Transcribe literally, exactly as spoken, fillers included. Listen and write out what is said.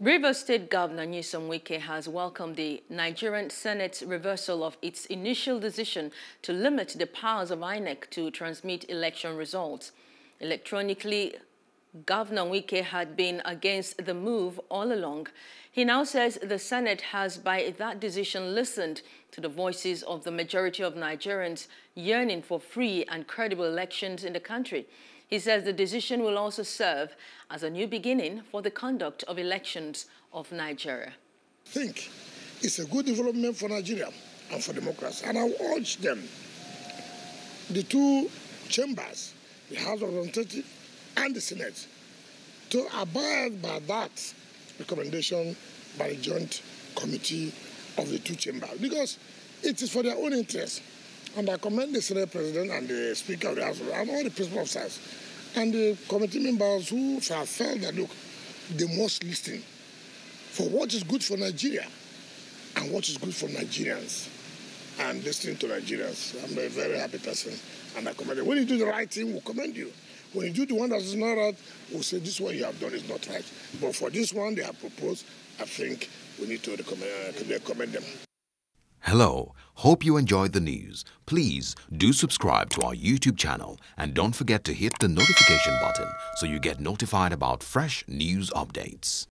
Rivers State Governor Nyesom Wike has welcomed the Nigerian Senate's reversal of its initial decision to limit the powers of I N E C to transmit election results electronically. Governor Wike had been against the move all along. He now says the Senate has, by that decision, listened to the voices of the majority of Nigerians yearning for free and credible elections in the country. He says the decision will also serve as a new beginning for the conduct of elections of Nigeria. I think it's a good development for Nigeria and for democracy. And I urge them, the two chambers, the House of Representatives and the Senate, to abide by that recommendation by the joint committee of the two chambers, because it is for their own interest. And I commend the Senate President and the Speaker of the House and all the principal officers and the committee members who have felt that, look, they must listen for what is good for Nigeria and what is good for Nigerians. And listening to Nigerians, I'm a very happy person, and I commend you. When you do the right thing, we'll commend you. When you do the one that is not right, we'll say this one you have done is not right. But for this one they have proposed, I think we need to recommend, uh, recommend them. Hello, hope you enjoyed the news. Please do subscribe to our YouTube channel and don't forget to hit the notification button so you get notified about fresh news updates.